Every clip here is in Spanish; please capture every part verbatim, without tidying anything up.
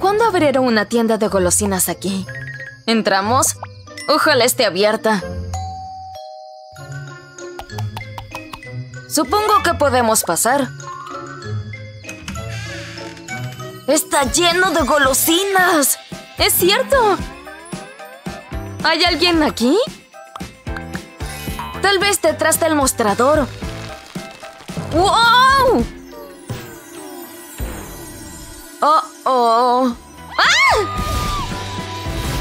¿Cuándo abrieron una tienda de golosinas aquí? ¿Entramos? Ojalá esté abierta. Supongo que podemos pasar. ¡Está lleno de golosinas! ¡Es cierto! ¿Hay alguien aquí? Tal vez detrás del mostrador. ¡Wow! ¡Oh, oh! ¡Ah!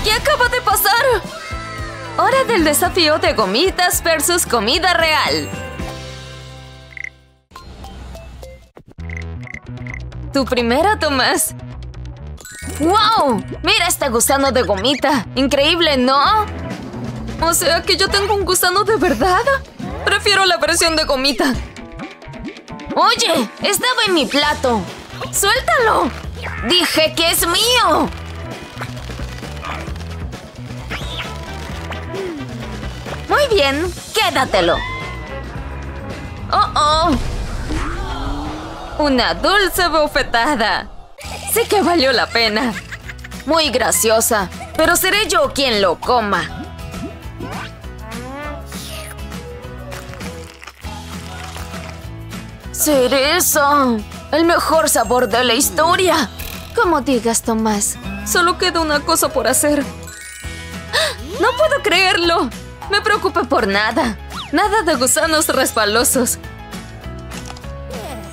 ¿Qué acaba de pasar? Hora del desafío de gomitas versus comida real. Tu primera, Tomás. ¡Wow! ¡Mira este gusano de gomita! ¡Increíble, ¿no? O sea que yo tengo un gusano de verdad. Prefiero la versión de gomita. ¡Oye! ¡Estaba en mi plato! ¡Suéltalo! ¡Dije que es mío! Muy bien, quédatelo. ¡Oh, oh! ¡Una dulce bofetada! Sí que valió la pena. Muy graciosa, pero seré yo quien lo coma. ¡Cereza! ¡El mejor sabor de la historia! Como digas, Tomás. Solo queda una cosa por hacer. ¡No puedo creerlo! Me preocupa por nada. Nada de gusanos resbalosos.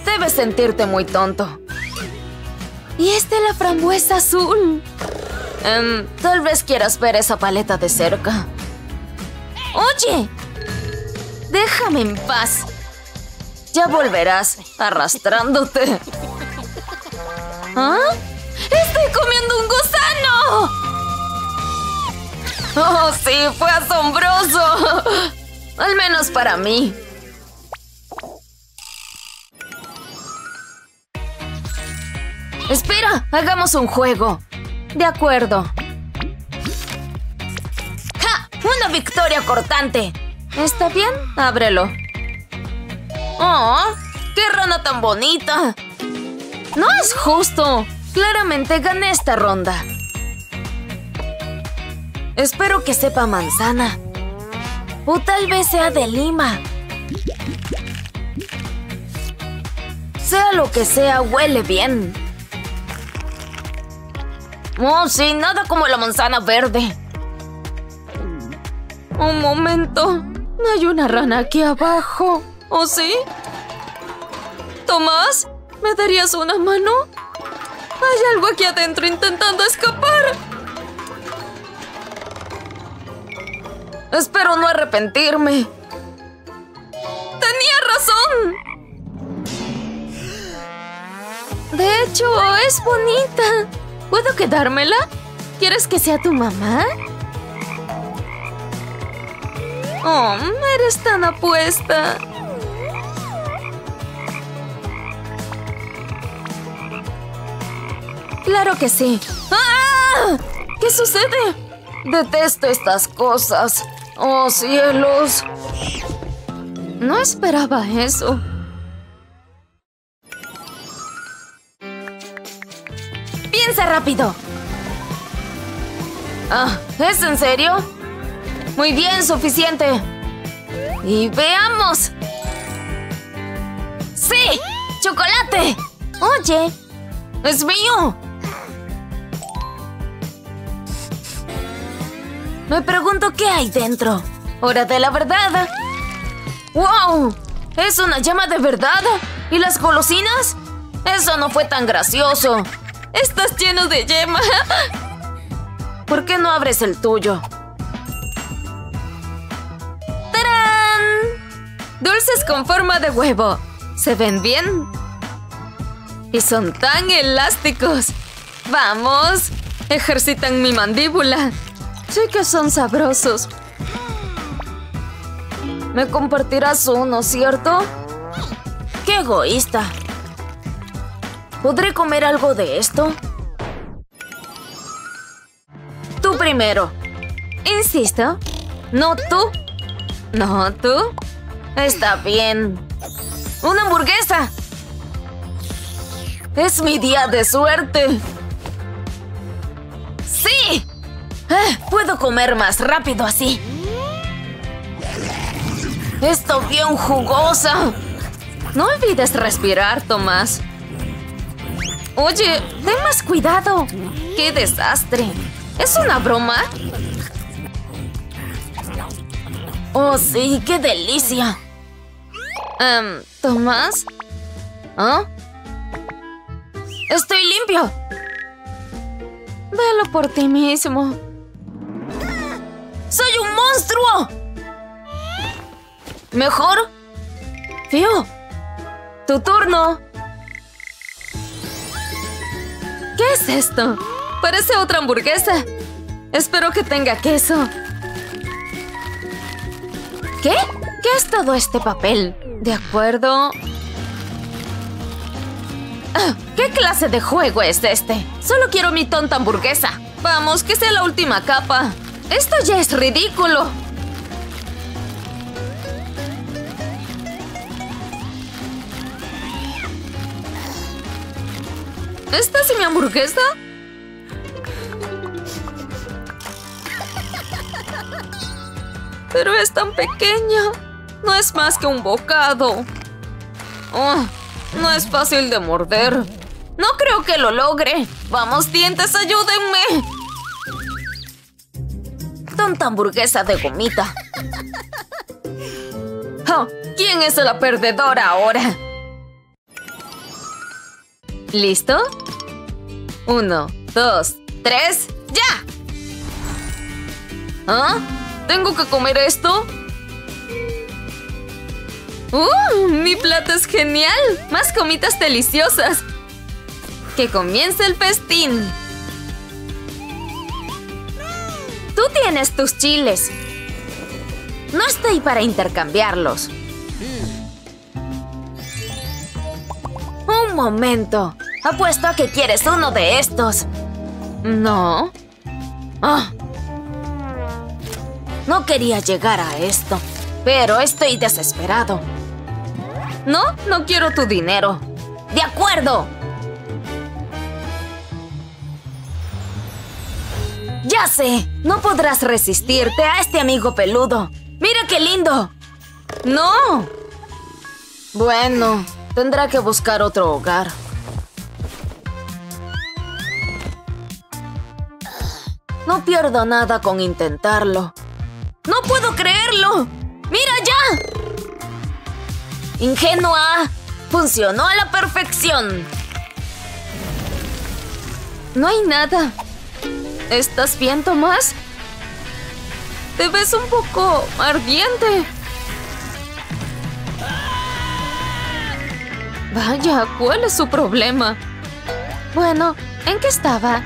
Debes sentirte muy tonto. ¿Y es de la frambuesa azul? Um, tal vez quieras ver esa paleta de cerca. ¡Oye! Déjame en paz. Ya volverás arrastrándote. ¿Ah? ¡Estoy comiendo un gusano! ¡Oh, sí! ¡Fue asombroso! Al menos para mí. ¡Espera! ¡Hagamos un juego! De acuerdo. ¡Ja! ¡Una victoria cortante! ¿Está bien? Ábrelo. ¡Oh! ¡Qué rana tan bonita! ¡No es justo! Claramente gané esta ronda. Espero que sepa manzana. O tal vez sea de lima. Sea lo que sea, huele bien. Oh, sí, nada como la manzana verde. Un momento. No hay una rana aquí abajo. ¿O sí? ¿Tomás? ¿Me darías una mano? Hay algo aquí adentro intentando escapar. Espero no arrepentirme. ¡Tenía razón! De hecho, es bonita. ¿Puedo quedármela? ¿Quieres que sea tu mamá? Oh, eres tan apuesta. ¡Claro que sí! ¡Ah! ¿Qué sucede? Detesto estas cosas. ¡Oh, cielos! No esperaba eso. ¡Piensa rápido! Ah, ¿es en serio? Muy bien, suficiente. ¡Y veamos! ¡Sí! ¡Chocolate! ¡Oye! ¡Es mío! Me pregunto qué hay dentro. ¡Hora de la verdad! ¡Wow! ¿Es una llama de verdad? ¿Y las golosinas? ¡Eso no fue tan gracioso! ¡Estás lleno de yema! ¿Por qué no abres el tuyo? ¡Tarán! Dulces con forma de huevo. ¿Se ven bien? Y son tan elásticos. ¡Vamos! Ejercitan mi mandíbula. Sí que son sabrosos. Me compartirás uno, ¿cierto? ¡Qué egoísta! ¿Podré comer algo de esto? Tú primero. Insisto. No tú. No tú. Está bien. ¡Una hamburguesa! ¡Es mi día de suerte! ¡Sí! Eh, puedo comer más rápido así. ¡Está bien jugosa! No olvides respirar, Tomás. Oye, ten más cuidado. ¡Qué desastre! ¿Es una broma? ¡Oh, sí! ¡Qué delicia! Um, ¿Tomás? ¿Ah? ¡Estoy limpio! Velo por ti mismo. ¡Soy un monstruo! ¿Mejor? Tío, tu turno. ¿Qué es esto? Parece otra hamburguesa. Espero que tenga queso. ¿Qué? ¿Qué es todo este papel? De acuerdo. Ah, ¿qué clase de juego es este? Solo quiero mi tonta hamburguesa. Vamos, que sea la última capa. Esto ya es ridículo. ¿Esta es mi hamburguesa? Pero es tan pequeña. No es más que un bocado. Oh, no es fácil de morder. No creo que lo logre. ¡Vamos, dientes, ayúdenme! Tanta hamburguesa de gomita. Oh, ¿quién es la perdedora ahora? ¿Listo? Uno, dos, tres, ¡ya! ¿Ah? ¿Tengo que comer esto? ¡Uh! ¡Mi plato es genial! ¡Más gomitas deliciosas! ¡Que comience el festín! ¡Tú tienes tus chiles! No estoy para intercambiarlos. ¡Un momento! Apuesto a que quieres uno de estos. ¿No? ¡Ah! Oh. No quería llegar a esto, pero estoy desesperado. No, no quiero tu dinero. ¡De acuerdo! ¡Ya sé! No podrás resistirte a este amigo peludo. ¡Mira qué lindo! ¡No! Bueno, tendrá que buscar otro hogar. No pierdo nada con intentarlo. ¡No puedo creerlo! ¡Mira ya! ¡Ingenua! ¡Funcionó a la perfección! No hay nada. ¿Estás bien, Tomás? Te ves un poco ardiente. Vaya, ¿cuál es su problema? Bueno, ¿en qué estaba?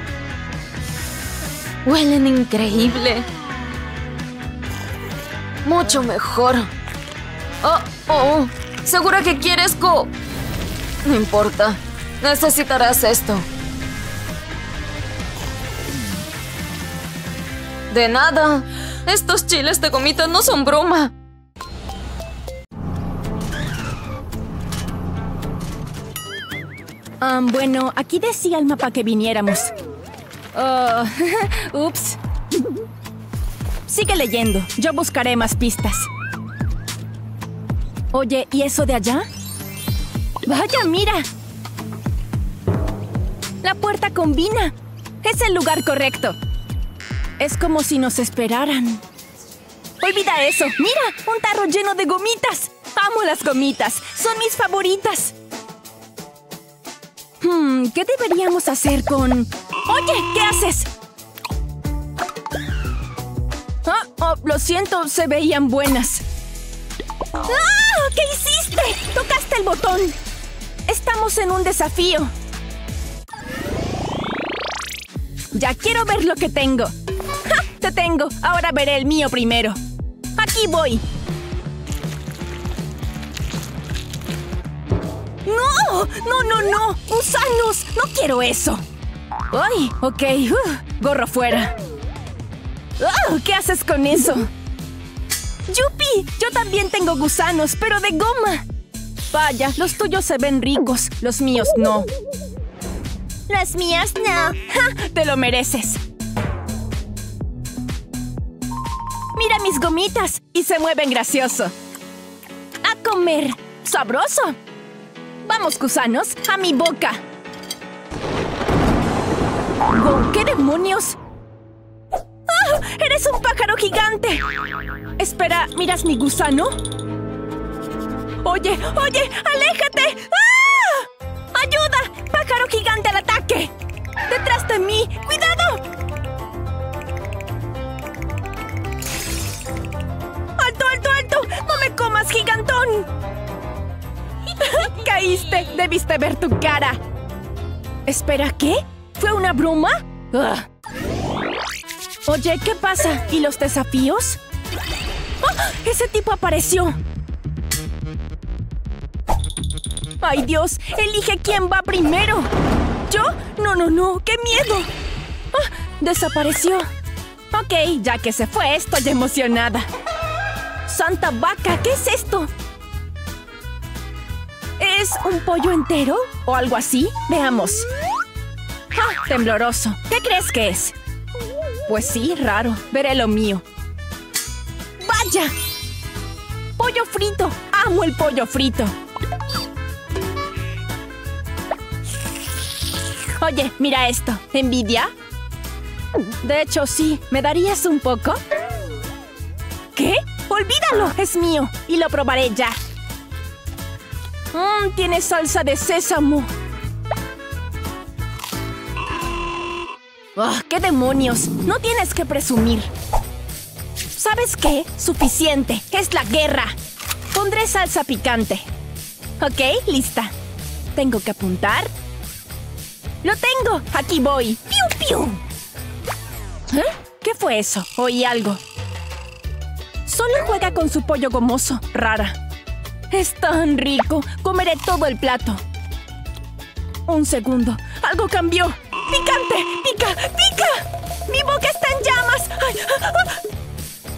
Huelen increíble. Mucho mejor. Oh, oh, ¿segura que quieres co...? No importa. Necesitarás esto. De nada. Estos chiles de gomita no son broma. Um, bueno, aquí decía el mapa que viniéramos. Oh, ups. Sigue leyendo. Yo buscaré más pistas. Oye, ¿y eso de allá? ¡Vaya, mira! La puerta combina. Es el lugar correcto. Es como si nos esperaran. ¡Olvida eso! ¡Mira! ¡Un tarro lleno de gomitas! ¡Amo las gomitas! ¡Son mis favoritas! Hmm, ¿qué deberíamos hacer con...? ¡Oye! ¿Qué haces? Oh, lo siento, se veían buenas. ¡Ah! ¿Qué hiciste? ¡Tocaste el botón! Estamos en un desafío. Ya quiero ver lo que tengo. ¡Ja! ¡Te tengo! Ahora veré el mío primero. ¡Aquí voy! ¡No! ¡No, no, no! ¡Gusanos! ¡No quiero eso! ¡Ay! Ok. Uh, gorro fuera. Oh, ¿qué haces con eso? ¡Yupi! Yo también tengo gusanos, pero de goma. Vaya, los tuyos se ven ricos, los míos no. Las mías no. ¡Ja! ¡Te lo mereces! ¡Mira mis gomitas! Y se mueven gracioso. ¡A comer! ¡Sabroso! ¡Vamos, gusanos! ¡A mi boca! ¡Wow! ¡Qué demonios! ¡Oh! ¡Eres un pájaro gigante! Espera, ¿miras mi gusano? ¡Oye! ¡Oye! ¡Aléjate! ¡Ah! ¡Ayuda! ¡Pájaro gigante al ataque! ¡Detrás de mí! ¡Cuidado! ¡Alto, alto, alto! ¡No me comas, gigantón! ¡Caíste! ¡Debiste ver tu cara! ¿Espera, qué? ¿Fue una broma? Ugh. Oye, ¿qué pasa? ¿Y los desafíos? ¡Oh! ¡Ese tipo apareció! ¡Ay, Dios! ¡Elige quién va primero! ¿Yo? ¡No, no, no! ¡Qué miedo! ¡Ah! ¡Desapareció! Ok, ya que se fue, estoy emocionada. ¡Santa vaca! ¿Qué es esto? ¿Es un pollo entero? ¿O algo así? Veamos. ¡Ah! ¡Tembloroso! ¿Qué crees que es? Pues sí, raro. Veré lo mío. ¡Vaya! ¡Pollo frito! ¡Amo el pollo frito! Oye, mira esto. ¿Envidia? De hecho, sí. ¿Me darías un poco? ¿Qué? ¡Olvídalo! Es mío. Y lo probaré ya. Mmm, tiene salsa de sésamo. Oh, ¡qué demonios! No tienes que presumir. ¿Sabes qué? Suficiente. Es la guerra. Pondré salsa picante. Ok, lista. Tengo que apuntar. ¡Lo tengo! ¡Aquí voy! ¡Piu, piu! ¿Eh? ¿Qué fue eso? Oí algo. Solo juega con su pollo gomoso. Rara. Es tan rico. Comeré todo el plato. Un segundo. Algo cambió. ¡Picante! ¡Pica! ¡Pica! ¡Mi boca está en llamas! ¡Ay! ¡Ah! ¡Ah!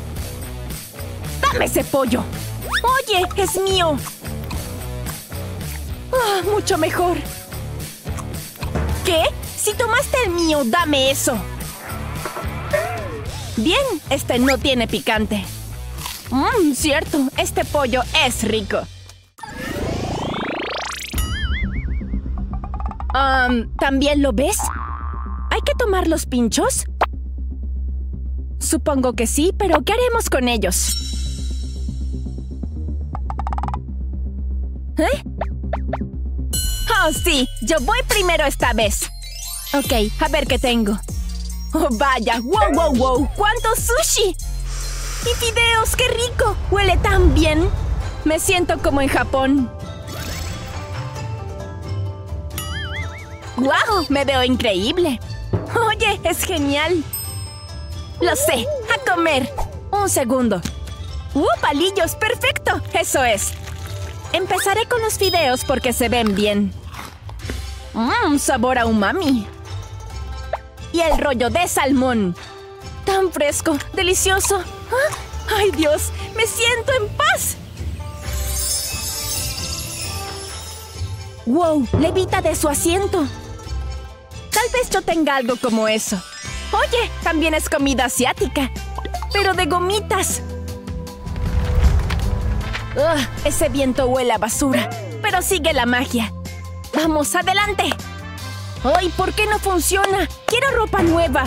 ¡Dame ese pollo! ¡Oye! ¡Es mío! ¡Ah! ¡Mucho mejor! ¿Qué? Si tomaste el mío, dame eso. Bien, este no tiene picante. Mmm, cierto, este pollo es rico. Um, ¿También lo ves? ¿Hay que tomar los pinchos? Supongo que sí, pero ¿qué haremos con ellos? ¿Eh? ¡Oh, sí! Yo voy primero esta vez. Ok, a ver qué tengo. ¡Oh, vaya! ¡Wow, wow, wow! ¡Cuánto sushi! ¡Y fideos! ¡Qué rico! ¡Huele tan bien! Me siento como en Japón. ¡Wow! ¡Me veo increíble! ¡Oye! ¡Es genial! ¡Lo sé! ¡A comer! Un segundo. ¡Uh, palillos! ¡Perfecto! ¡Eso es! Empezaré con los fideos porque se ven bien. Mmm, sabor a umami. Y el rollo de salmón. Tan fresco, delicioso. ¿Ah? ¡Ay, Dios! ¡Me siento en paz! ¡Wow! Levita de su asiento. Tal vez yo tenga algo como eso. Oye, también es comida asiática. Pero de gomitas. Ugh, ese viento huele a basura. Pero sigue la magia. ¡Vamos, adelante! ¡Ay, por qué no funciona! ¡Quiero ropa nueva!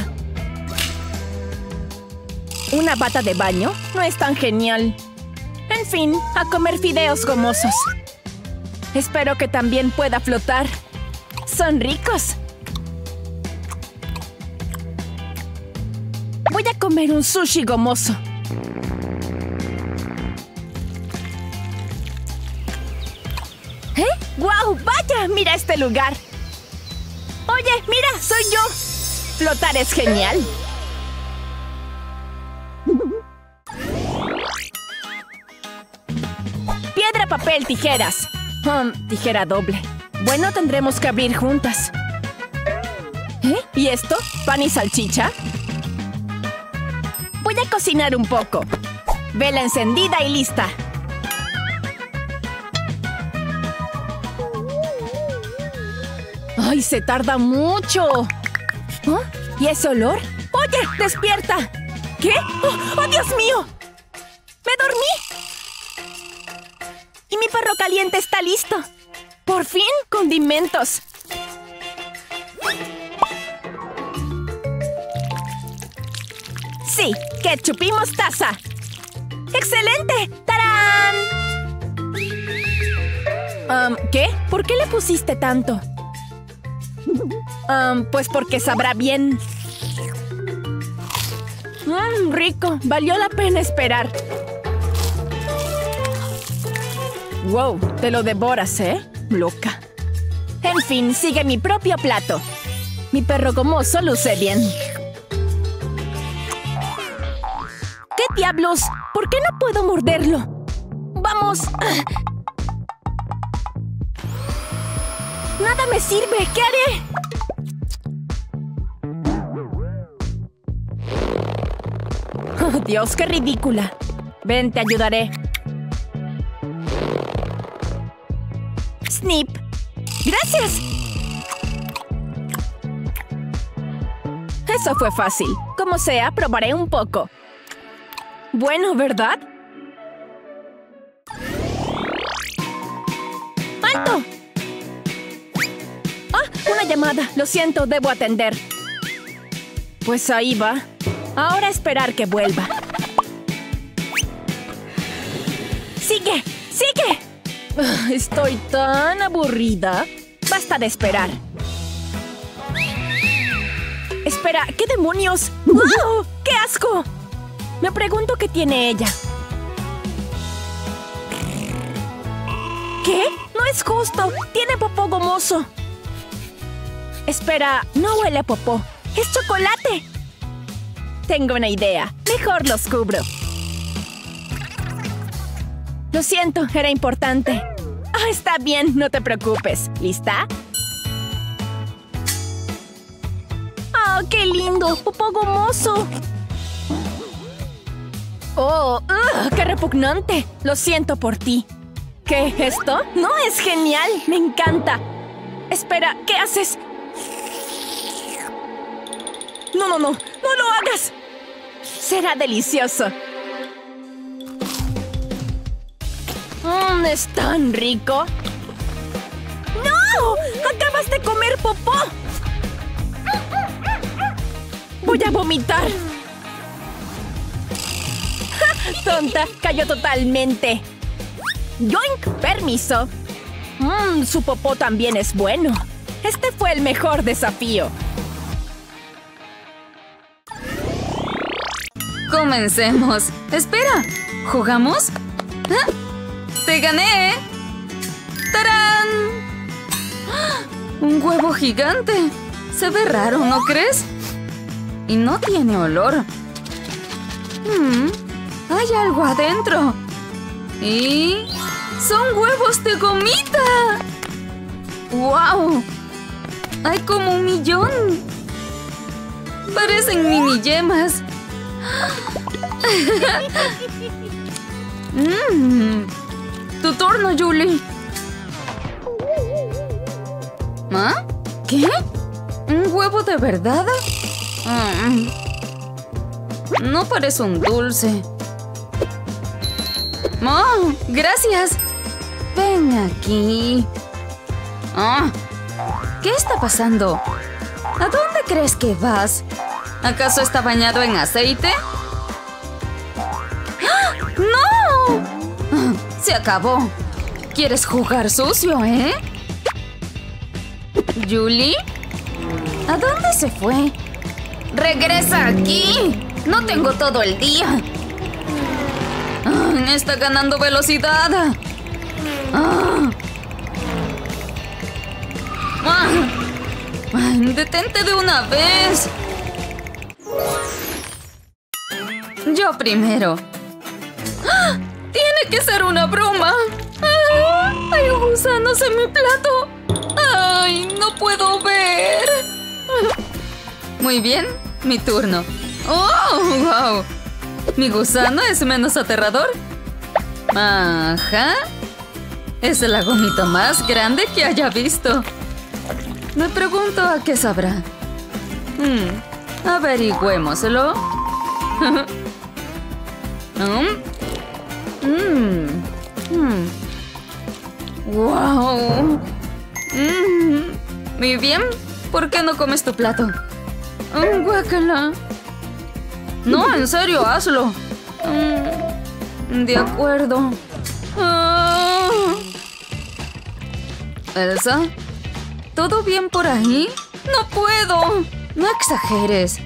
¿Una bata de baño? No es tan genial. En fin, a comer fideos gomosos. Espero que también pueda flotar. ¡Son ricos! Voy a comer un sushi gomoso. ¿Eh? ¡Guau! ¡Vaya! ¡Mira este lugar! ¡Oye! ¡Mira! ¡Soy yo! ¡Flotar es genial! ¡Piedra, papel, tijeras! Um, tijera doble. Bueno, tendremos que abrir juntas. ¿Eh? ¿Y esto? ¿Pan y salchicha? Voy a cocinar un poco. Vela encendida y lista. ¡Ay, se tarda mucho! ¿Ah? ¿Y ese olor? ¡Oye, despierta! ¿Qué? ¡Oh, oh Dios mío! ¡Me dormí! ¡Y mi perro caliente está listo! ¡Por fin, condimentos! ¡Sí! ¡Ketchup y mostaza! ¡Excelente! ¡Tarán! Um, ¿Qué? ¿Por qué le pusiste tanto? Um, pues porque sabrá bien. Mmm, rico. Valió la pena esperar. Wow, te lo devoras, ¿eh? Loca. En fin, sigue mi propio plato. Mi perro gomoso luce bien. ¿Qué diablos? ¿Por qué no puedo morderlo? ¡Vamos! ¡Nada me sirve! ¿Qué haré? Oh, Dios, qué ridícula. Ven, te ayudaré. Snip. ¡Gracias! Eso fue fácil. Como sea, probaré un poco. Bueno, ¿verdad? ¡Alto! ¡Ah! Una llamada. Lo siento, debo atender. Pues ahí va. Ahora esperar que vuelva. ¡Sigue! ¡Sigue! Estoy tan aburrida. Basta de esperar. Espera, ¿qué demonios? ¡Oh! ¡Qué asco! Me pregunto qué tiene ella. ¿Qué? No es justo. Tiene popó gomoso. Espera, no huele a popó. ¡Es chocolate! Tengo una idea. Mejor los cubro. Lo siento, era importante. Ah, está bien, no te preocupes. ¿Lista? ¡Ah, oh, qué lindo! ¡Popó gomoso! ¡Oh! Ugh, ¡qué repugnante! Lo siento por ti. ¿Qué? ¿Esto? ¡No, es genial! ¡Me encanta! Espera, ¿qué haces? ¡No, no, no! ¡No lo hagas! Será delicioso. Mmm, es tan rico. ¡No! ¡Acabas de comer popó! ¡Voy a vomitar! Tonta, cayó totalmente. ¡Yoink! Permiso. Mmm, su popó también es bueno. Este fue el mejor desafío. Comencemos. Espera, ¿jugamos? ¿Ah? ¡Te gané! ¡Tarán! ¡Ah! Un huevo gigante. Se ve raro, ¿no crees? Y no tiene olor. Mmm. ¡Hay algo adentro! ¡Y son huevos de gomita! ¡Wow! ¡Hay como un millón! ¡Parecen mini yemas! mm. ¡Tu turno, Julie! ¿Ah? ¿Qué? ¿Un huevo de verdad? Mm. No parece un dulce. ¡Oh, gracias! Ven aquí. Oh, ¿qué está pasando? ¿A dónde crees que vas? ¿Acaso está bañado en aceite? ¡Ah! ¡No! Oh, se acabó. ¿Quieres jugar sucio, eh? ¿Julie? ¿A dónde se fue? ¡Regresa aquí! ¡No tengo todo el día! Está ganando velocidad. ¡Ah! ¡Ah! ¡Ay, detente de una vez! Yo primero. ¡Ah! Tiene que ser una broma. ¡Ah! Hay gusanos en mi plato. Ay, no puedo ver. Muy bien, mi turno. ¡Oh, wow! Mi gusano es menos aterrador. Ajá. Es la gomita más grande que haya visto. Me pregunto a qué sabrá. Hmm, averigüémoslo. Mmm. Mmm. Wow. Mmm. Muy bien. ¿Por qué no comes tu plato? Um, guácala. No, en serio, hazlo. Um, de acuerdo. Oh. Elsa, ¿todo bien por ahí? ¡No puedo! No exageres.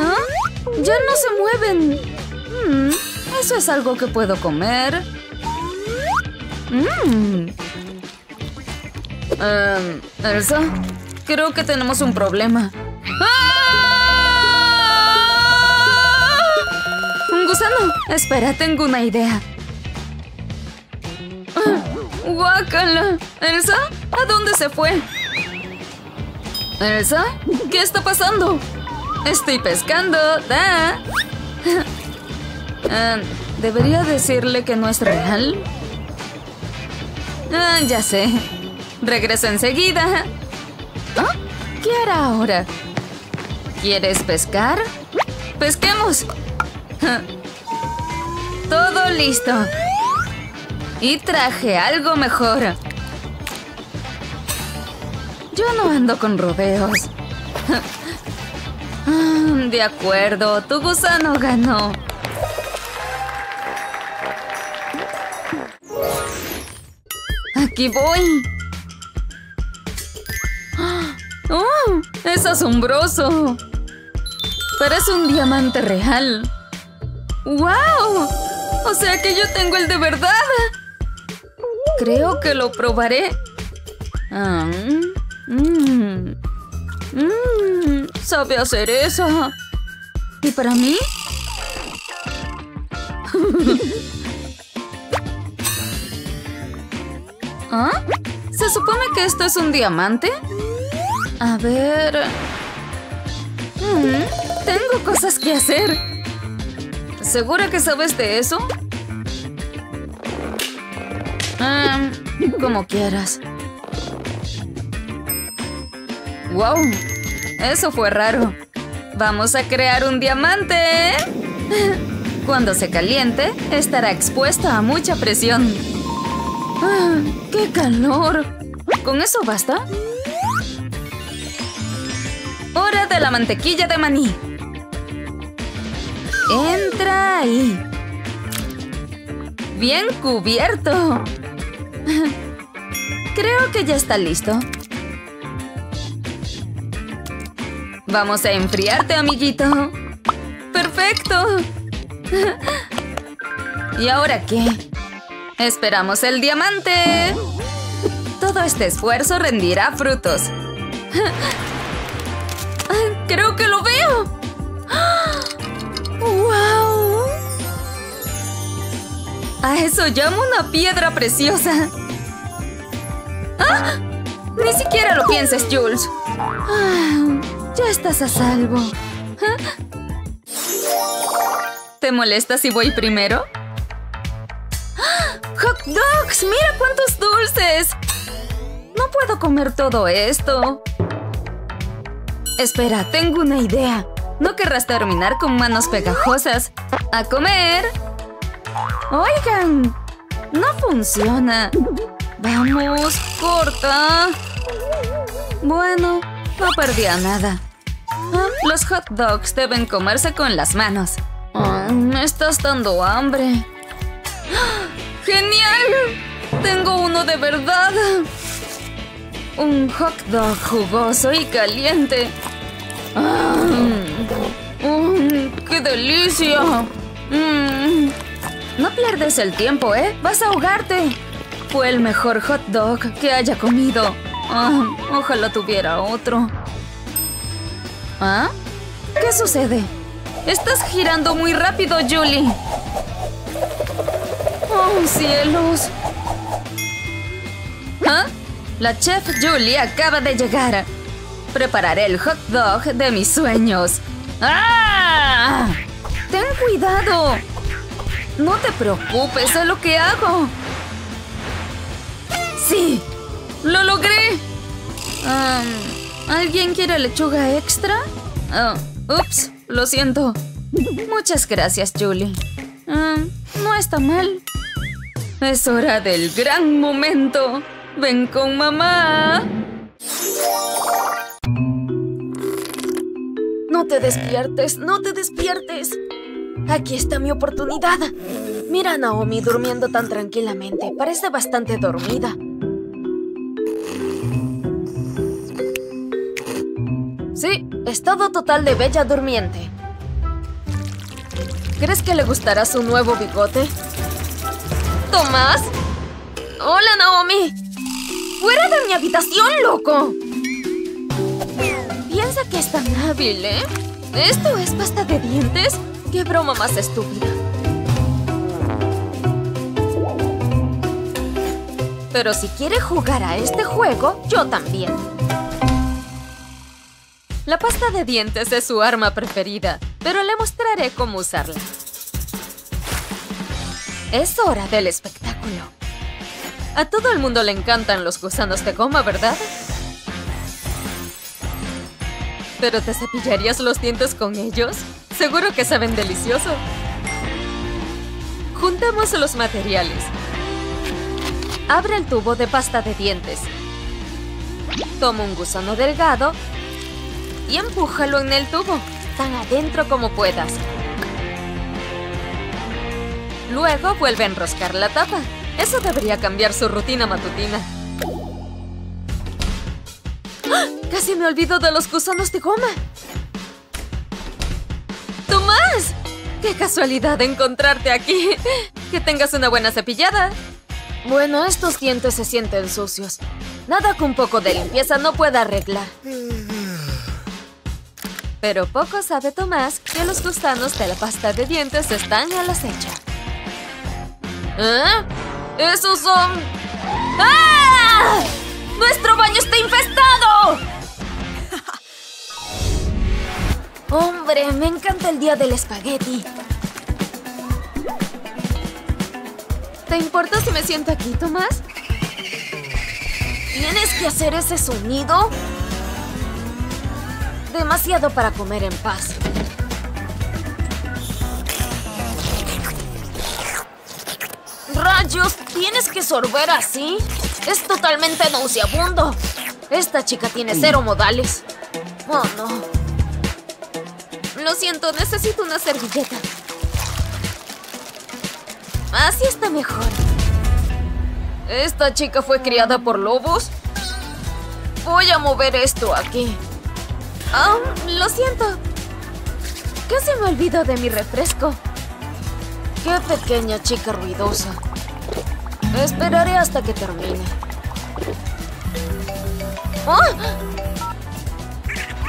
¿Ah? Ya no se mueven. Mm, eso es algo que puedo comer. Mm. Um, Elsa, creo que tenemos un problema. ¡Ah! ¡Un gusano! Espera, tengo una idea. Ah, ¡guácala! ¿Elsa? ¿A dónde se fue? ¿Elsa? ¿Qué está pasando? Estoy pescando. ¡Ah! Uh, ¿Debería decirle que no es real? Uh, ya sé. Regreso enseguida. ¿Ah? ¿Qué hará ahora? ¿Quieres pescar? ¡Pesquemos! Uh, todo listo. Y traje algo mejor. Yo no ando con rodeos. De acuerdo, tu gusano ganó. ¡Aquí voy! ¡Oh! ¡Es asombroso! Parece un diamante real. ¡Wow! O sea que yo tengo el de verdad. Creo que lo probaré. Ah, mmm. Mmm, sabe a cereza. ¿Y para mí? ¿Ah? ¿Se supone que esto es un diamante? A ver... Mm, tengo cosas que hacer. ¿Segura que sabes de eso? Um, como quieras. ¡Wow! Eso fue raro. ¡Vamos a crear un diamante! Cuando se caliente, estará expuesta a mucha presión. ¡Ah, qué calor! ¿Con eso basta? ¡Hora de la mantequilla de maní! ¡Entra ahí! ¡Bien cubierto! Creo que ya está listo. Vamos a enfriarte, amiguito. ¡Perfecto! ¿Y ahora qué? ¡Esperamos el diamante! Todo este esfuerzo rendirá frutos. ¡Creo que lo veo! ¡Wow! A eso llamo una piedra preciosa. ¡Ah! Ni siquiera lo pienses, Jules. Ya estás a salvo. ¿Te molesta si voy primero? ¡Hot dogs! ¡Mira cuántos dulces! No puedo comer todo esto. Espera, tengo una idea. No querrás terminar con manos pegajosas. ¡A comer! ¡Oigan! No funciona. Vamos, corta. Bueno... No perdía nada. Ah, los hot dogs deben comerse con las manos. Oh, me estás dando hambre. ¡Ah! ¡Genial! Tengo uno de verdad. Un hot dog jugoso y caliente. ¡Ah! ¡Mmm! ¡Qué delicia! ¡Mmm! No pierdes el tiempo, ¿eh? ¡Vas a ahogarte! Fue el mejor hot dog que haya comido. Oh, ojalá tuviera otro. ¿Ah? ¿Qué sucede? Estás girando muy rápido, Julie. ¡Oh, cielos! ¿Ah? La chef Julie acaba de llegar. Prepararé el hot dog de mis sueños. ¡Ah! ¡Ten cuidado! No te preocupes, sé lo que hago. ¡Sí! ¡Lo logré! Um, ¿Alguien quiere lechuga extra? Oh, ups, lo siento. Muchas gracias, Julie. Um, no está mal. Es hora del gran momento. ¡Ven con mamá! No te despiertes, no te despiertes. Aquí está mi oportunidad. Mira a Naomi durmiendo tan tranquilamente. Parece bastante dormida. Sí, estado total de Bella Durmiente. ¿Crees que le gustará su nuevo bigote? ¿Tomás? ¡Hola, Naomi! ¡Fuera de mi habitación, loco! Piensa que es tan hábil, ¿eh? ¿Esto es pasta de dientes? ¡Qué broma más estúpida! Pero si quiere jugar a este juego, yo también. La pasta de dientes es su arma preferida, pero le mostraré cómo usarla. Es hora del espectáculo. A todo el mundo le encantan los gusanos de goma, ¿verdad? ¿Pero te cepillarías los dientes con ellos? Seguro que saben delicioso. Juntamos los materiales. Abre el tubo de pasta de dientes. Toma un gusano delgado y empújalo en el tubo, tan adentro como puedas. Luego vuelve a enroscar la tapa. Eso debería cambiar su rutina matutina. ¡Ah! ¡Casi me olvido de los gusanos de goma! ¡Tomás! ¡Qué casualidad encontrarte aquí! ¡Que tengas una buena cepillada! Bueno, estos dientes se sienten sucios. Nada que un poco de limpieza no pueda arreglar. Pero poco sabe Tomás que los gusanos de la pasta de dientes están al acecho. ¿Eh? ¡Esos son...! ¡Ah! ¡Nuestro baño está infestado! ¡Hombre, me encanta el día del espagueti! ¿Te importa si me siento aquí, Tomás? ¿Tienes que hacer ese sonido? Demasiado para comer en paz. ¡Rayos! ¿Tienes que sorber así? Es totalmente nauseabundo. Esta chica tiene cero modales. Oh, no. Lo siento, necesito una servilleta. Así está mejor. ¿Esta chica fue criada por lobos? Voy a mover esto aquí. Ah, oh, lo siento. Casi me olvido de mi refresco. Qué pequeña chica ruidosa. Esperaré hasta que termine. ¡Oh!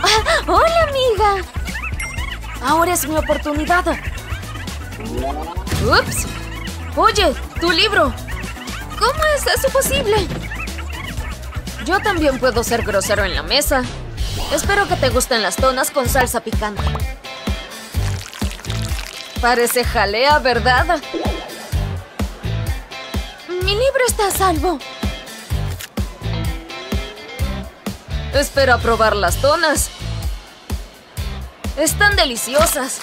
¡Ah! ¡Hola, amiga! Ahora es mi oportunidad. ¡Ups! Oye, tu libro. ¿Cómo es eso posible? Yo también puedo ser grosero en la mesa. Espero que te gusten las donas con salsa picante. Parece jalea, ¿verdad? Mi libro está a salvo. Espero probar las donas. Están deliciosas.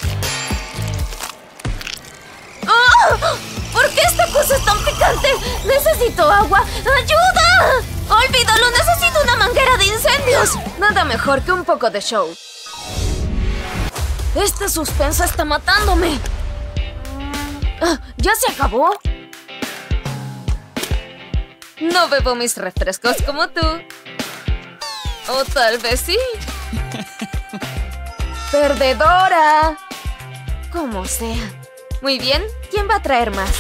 ¡Oh! ¿Por qué esta cosa es tan picante? Necesito agua. ¡Ayuda! ¡Olvídalo! ¡Necesito una manguera de incendios! Nada mejor que un poco de show. Este suspenso está matándome. Ah, ¿ya se acabó? No bebo mis refrescos como tú. O tal vez sí. ¡Perdedora! Como sea. Muy bien, ¿quién va a traer más?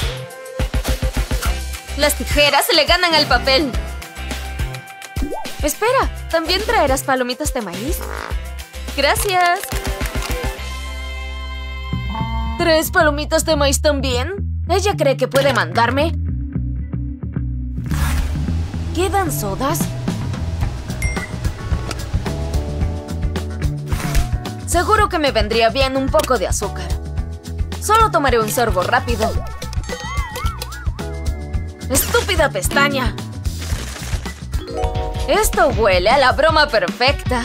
Las tijeras le ganan al papel. Espera, ¿también traerás palomitas de maíz? Gracias. ¿Tres palomitas de maíz también? ¿Ella cree que puede mandarme? ¿Quedan sodas? Seguro que me vendría bien un poco de azúcar. Solo tomaré un sorbo rápido. ¡Estúpida pestaña! Esto huele a la broma perfecta.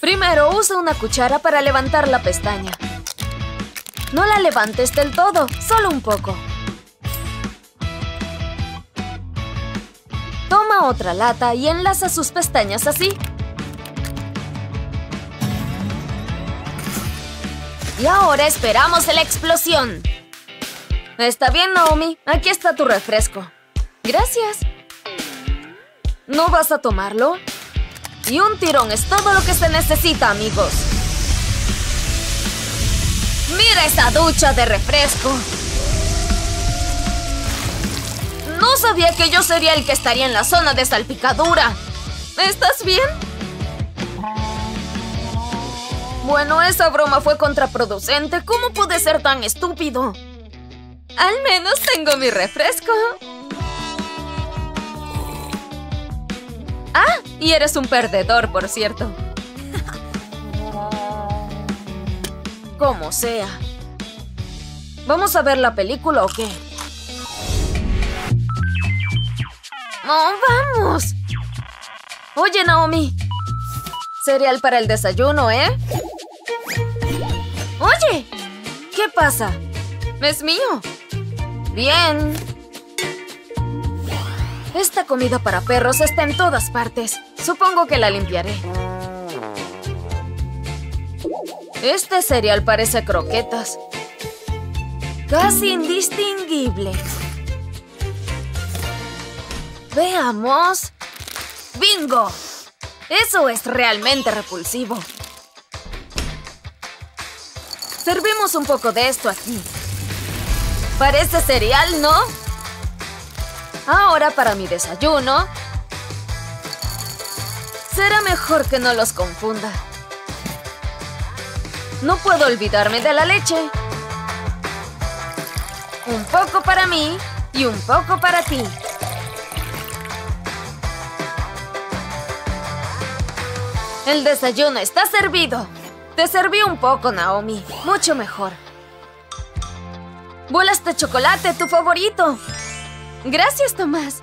Primero usa una cuchara para levantar la pestaña. No la levantes del todo, solo un poco. Toma otra lata y enlaza sus pestañas así. Y ahora esperamos la explosión. Está bien, Naomi. Aquí está tu refresco. Gracias. ¿No vas a tomarlo? Y un tirón es todo lo que se necesita, amigos. ¡Mira esa ducha de refresco! No sabía que yo sería el que estaría en la zona de salpicadura. ¿Estás bien? Bueno, esa broma fue contraproducente. ¿Cómo pude ser tan estúpido? Al menos tengo mi refresco. Ah, y eres un perdedor, por cierto. Como sea. ¿Vamos a ver la película o qué? ¡Oh, vamos! Oye, Naomi. Cereal para el desayuno, ¿eh? ¡Oye! ¿Qué pasa? ¡Es mío! ¡Bien! Esta comida para perros está en todas partes. Supongo que la limpiaré. Este cereal parece croquetas. Casi indistinguible. Veamos. ¡Bingo! Eso es realmente repulsivo. Servimos un poco de esto aquí. Parece cereal, ¿no? Ahora para mi desayuno. Será mejor que no los confunda. No puedo olvidarme de la leche. Un poco para mí y un poco para ti. El desayuno está servido. Te serví un poco, Naomi. Mucho mejor. Bolas de chocolate, tu favorito. Gracias, Tomás.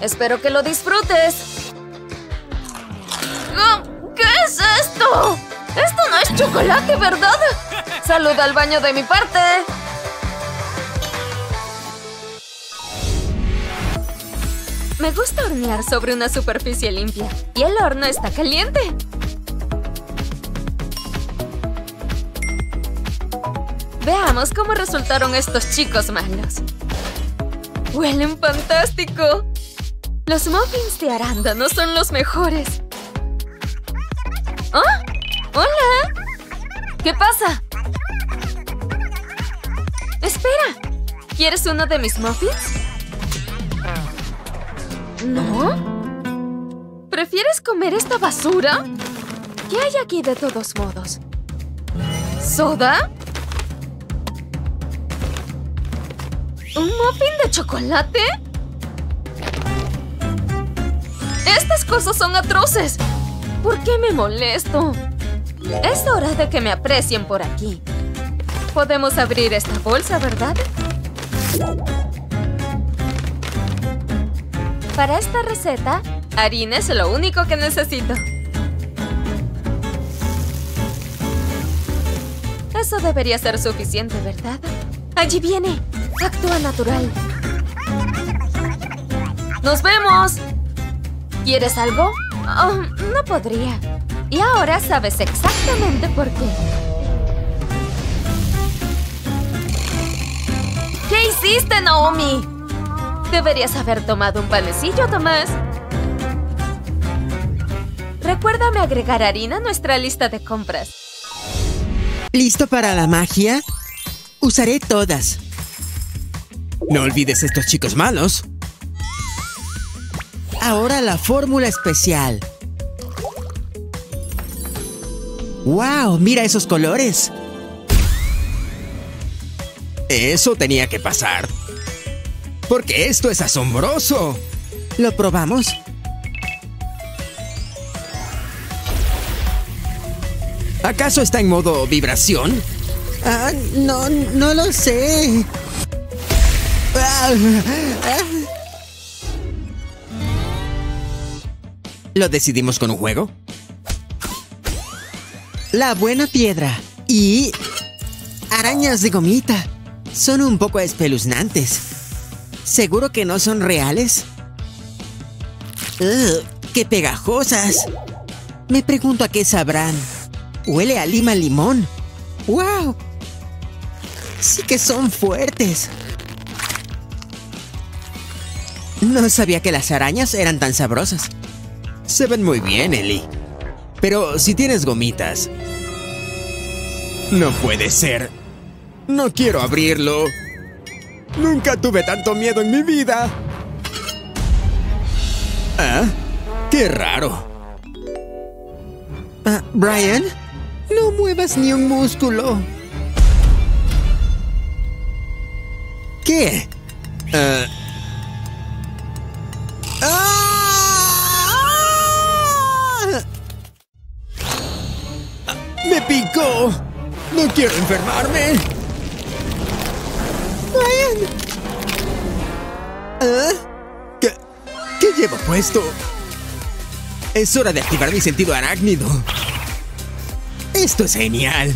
Espero que lo disfrutes. ¿Qué es esto? Esto no es chocolate, ¿verdad? Saluda al baño de mi parte. Me gusta hornear sobre una superficie limpia. Y el horno está caliente. Veamos cómo resultaron estos chicos malos. ¡Huelen fantástico! Los muffins de arándano son los mejores. ¡Oh! ¡Hola! ¿Qué pasa? ¡Espera! ¿Quieres uno de mis muffins? ¿No? ¿Prefieres comer esta basura? ¿Qué hay aquí de todos modos? ¿Soda? ¿Un muffin de chocolate? ¡Estas cosas son atroces! ¿Por qué me molesto? Es hora de que me aprecien por aquí. Podemos abrir esta bolsa, ¿verdad? Para esta receta, harina es lo único que necesito. Eso debería ser suficiente, ¿verdad? ¡Allí viene! Actúa natural. ¡Nos vemos! ¿Quieres algo? Oh, no podría. Y ahora sabes exactamente por qué. ¿Qué hiciste, Naomi? Deberías haber tomado un panecillo, Tomás. Recuérdame agregar harina a nuestra lista de compras. ¿Listo para la magia? Usaré todas. No olvides estos chicos malos. Ahora la fórmula especial. ¡Wow! ¡Mira esos colores! Eso tenía que pasar. Porque esto es asombroso. ¿Lo probamos? ¿Acaso está en modo vibración? Ah, no, no lo sé. Ah, ah. ¿Lo decidimos con un juego? La buena piedra y arañas de gomita son un poco espeluznantes. ¿Seguro que no son reales? ¡Ugh! ¡Qué pegajosas! Me pregunto a qué sabrán. Huele a lima limón. ¡Wow! Sí que son fuertes. No sabía que las arañas eran tan sabrosas. Se ven muy bien, Ellie. Pero si tienes gomitas... No puede ser. No quiero abrirlo. Nunca tuve tanto miedo en mi vida. ¿Ah? ¡Qué raro! Uh, Brian, no muevas ni un músculo. ¿Qué? Uh... ¡Ah! ¡Me picó! ¡No quiero enfermarme! ¡Brian! ¿Ah? ¿Qué, qué llevo puesto? Es hora de activar mi sentido arácnido. Esto es genial.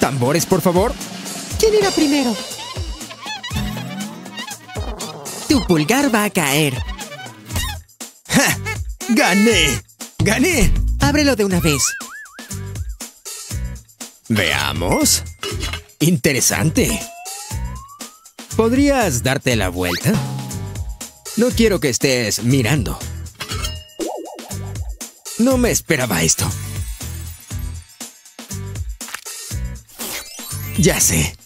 Tambores, por favor. ¿Quién irá primero? Tu pulgar va a caer. ¡Ja! ¡Gané! ¡Gané! Ábrelo de una vez. Veamos. Interesante. ¿Podrías darte la vuelta? No quiero que estés mirando. No me esperaba esto. Ya sé.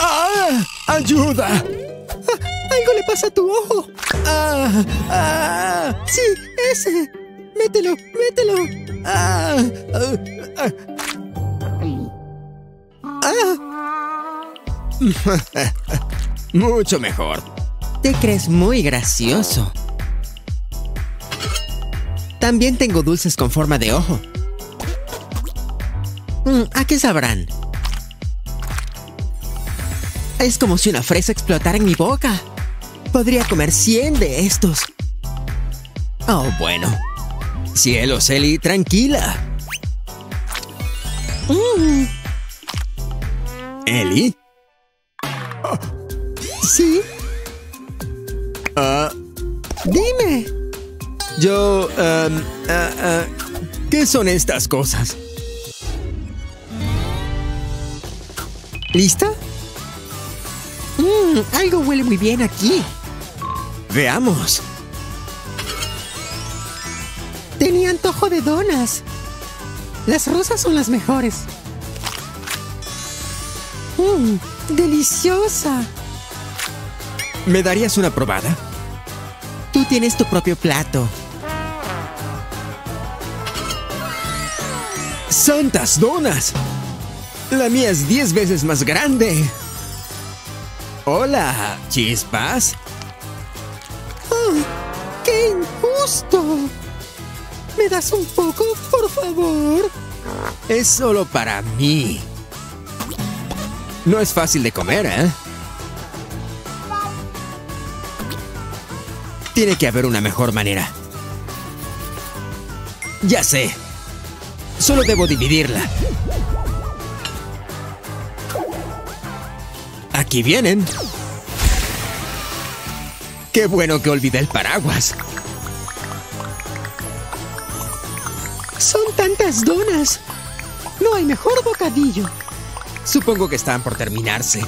¡Ah! ¡Ayuda! Ah, algo le pasa a tu ojo. ¡Ah! ¡Ah! ¡Sí! ¡Ese! ¡Mételo! ¡Mételo! ¡Ah! ¡Ah! ¡Ah! ¡Ah! Mucho mejor. Te crees muy gracioso. También tengo dulces con forma de ojo. ¿A qué sabrán? Es como si una fresa explotara en mi boca. Podría comer cien de estos. Oh, bueno. Cielos, Ellie, tranquila. Mm. ¿Ellie? Oh. ¿Sí? Uh, Dime. Yo... Um, uh, uh, ¿Qué son estas cosas? ¿Lista? Mm, algo huele muy bien aquí. Veamos. Tenía antojo de donas. Las rosas son las mejores. Mm, deliciosa. ¿Me darías una probada? Tú tienes tu propio plato. ¡Santas donas! La mía es diez veces más grande. Hola, chispas. Oh, ¡qué injusto! ¿Me das un poco, por favor? Es solo para mí. No es fácil de comer, ¿eh? Tiene que haber una mejor manera. Ya sé. Solo debo dividirla. Aquí vienen. Qué bueno que olvidé el paraguas. Son tantas donas. No hay mejor bocadillo. Supongo que están por terminarse.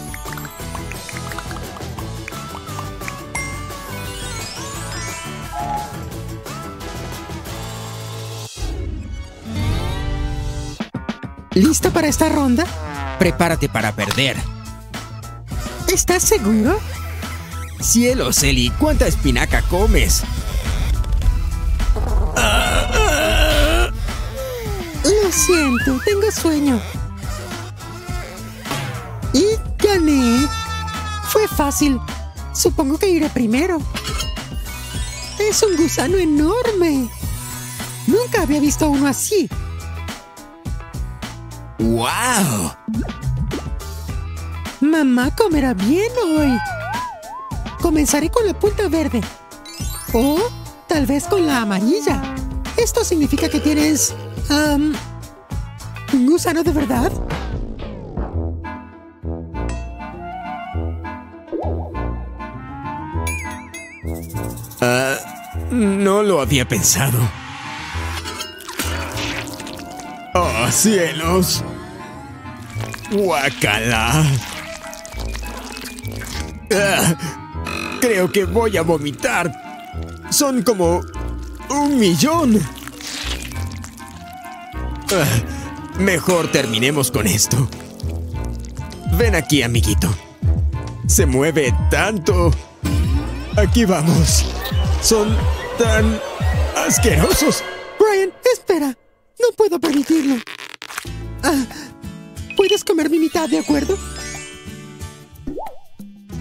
¿Lista para esta ronda? Prepárate para perder. ¿Estás seguro? Cielos, Ellie, ¿cuánta espinaca comes? Lo siento, tengo sueño. Y gané. Fue fácil. Supongo que iré primero. Es un gusano enorme. Nunca había visto uno así. ¡Wow! Mamá comerá bien hoy. Comenzaré con la punta verde. O tal vez con la amarilla. Esto significa que tienes... Um, ¿un gusano de verdad? Uh, no lo había pensado. ¡Oh, cielos! ¡Guácala! Uh, creo que voy a vomitar. Son como... un millón. Uh, mejor terminemos con esto. Ven aquí, amiguito. Se mueve tanto. Aquí vamos. Son tan asquerosos. Brian, espera. No puedo permitirlo. Ah, ¿puedes comer mi mitad, de acuerdo?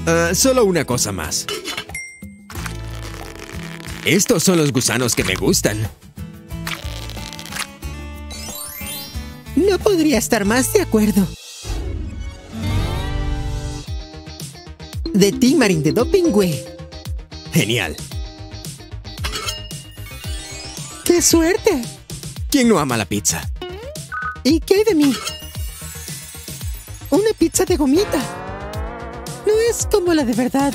Uh, solo una cosa más. Estos son los gusanos que me gustan. No podría estar más de acuerdo. De ti, Marín de Dopingüe. Genial. ¡Qué suerte! ¿Quién no ama la pizza? ¿Y qué hay de mí? Una pizza de gomita. No es como la de verdad.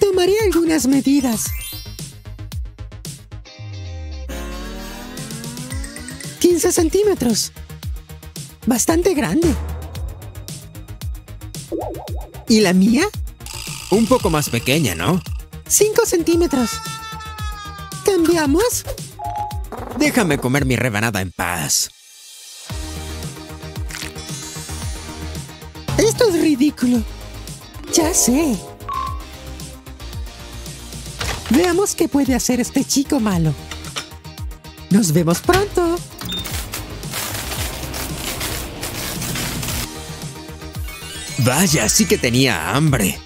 Tomaré algunas medidas. quince centímetros. Bastante grande. ¿Y la mía? Un poco más pequeña, ¿no? cinco centímetros. ¿Cambiamos? Déjame comer mi rebanada en paz. Esto es ridículo. Ya sé. Veamos qué puede hacer este chico malo. Nos vemos pronto. Vaya, sí que tenía hambre.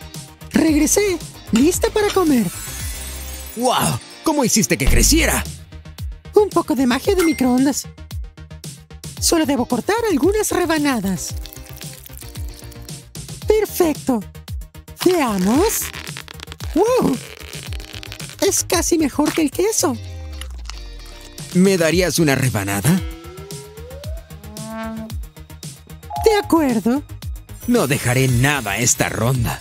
Regresé, lista para comer. ¡Wow! ¿Cómo hiciste que creciera? Un poco de magia de microondas. Solo debo cortar algunas rebanadas. Perfecto. Veamos. ¡Wow! Es casi mejor que el queso. ¿Me darías una rebanada? De acuerdo. No dejaré nada esta ronda.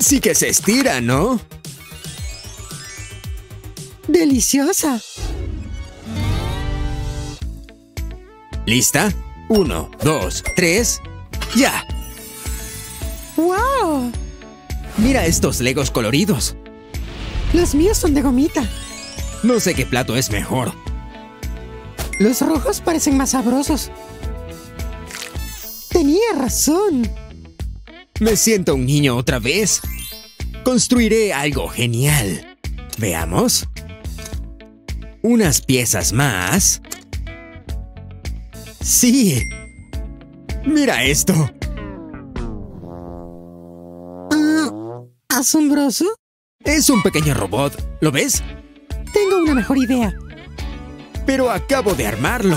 Sí que se estira, ¿no? ¡Deliciosa! ¿Lista? Uno, dos, tres... ¡Ya! ¡Wow! Mira estos legos coloridos. Los míos son de gomita. No sé qué plato es mejor. Los rojos parecen más sabrosos. Tenía razón. Me siento un niño otra vez. Construiré algo genial. Veamos. Unas piezas más. Sí. Mira esto. Uh, ¿Asombroso? Es un pequeño robot. ¿Lo ves? Tengo una mejor idea. Pero acabo de armarlo.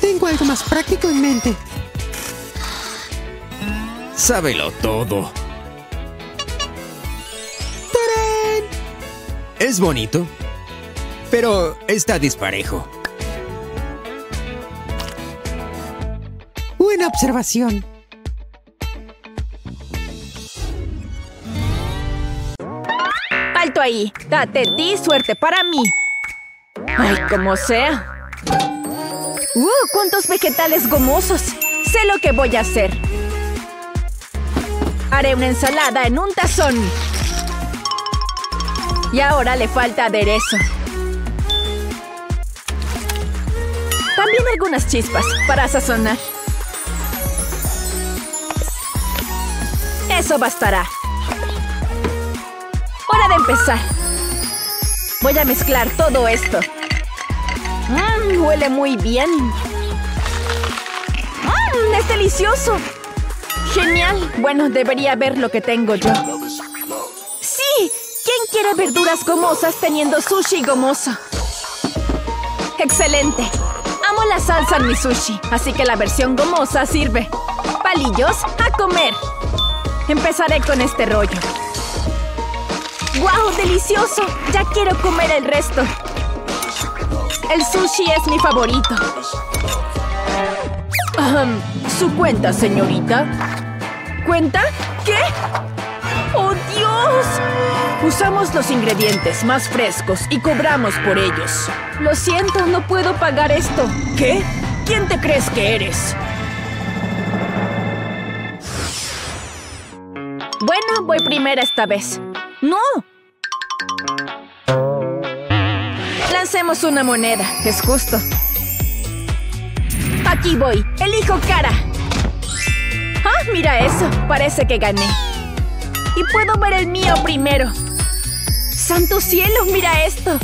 Tengo algo más práctico en mente. Sábelo todo. ¡Tarán! Es bonito, pero está disparejo. Buena observación. ¡Alto ahí! ¡Date ti suerte para mí! ¡Ay, como sea! ¡Uh! ¡Cuántos vegetales gomosos! ¡Sé lo que voy a hacer! Haré una ensalada en un tazón. Y ahora le falta aderezo. También algunas chispas para sazonar. Eso bastará. Hora de empezar. Voy a mezclar todo esto. Mm, huele muy bien. Mm, es delicioso. Genial. Bueno, debería ver lo que tengo yo. ¡Sí! ¿Quién quiere verduras gomosas teniendo sushi gomoso? ¡Excelente! Amo la salsa en mi sushi, así que la versión gomosa sirve. palillos a comer. Empezaré con este rollo. ¡Guau, delicioso! Ya quiero comer el resto. El sushi es mi favorito. Ahem. ¿Su cuenta, señorita? ¿Cuenta? ¿Qué? ¡Oh, Dios! Usamos los ingredientes más frescos y cobramos por ellos. Lo siento, no puedo pagar esto. ¿Qué? ¿Quién te crees que eres? Bueno, voy primera esta vez. ¡No! Lancemos una moneda, es justo. Aquí voy, elijo cara. ¡Ah, mira eso! Parece que gané. Y puedo ver el mío primero. ¡Santo cielo, mira esto!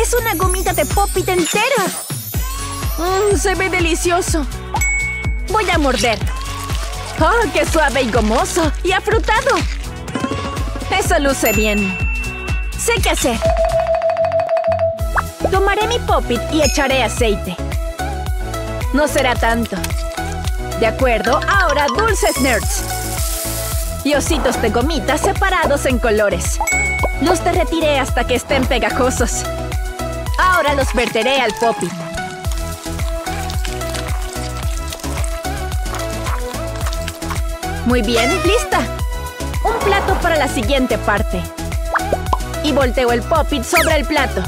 ¡Es una gomita de pop-it entera! Mm, ¡se ve delicioso! Voy a morder. ¡Oh, qué suave y gomoso! ¡Y afrutado! Eso luce bien. Sé qué hacer. Tomaré mi pop-it y echaré aceite. No será tanto. De acuerdo, ahora dulces nerds. Y ositos de gomita separados en colores. Los derretiré hasta que estén pegajosos. Ahora los verteré al pop-it. Muy bien, lista. Un plato para la siguiente parte. Y volteo el pop-it sobre el plato.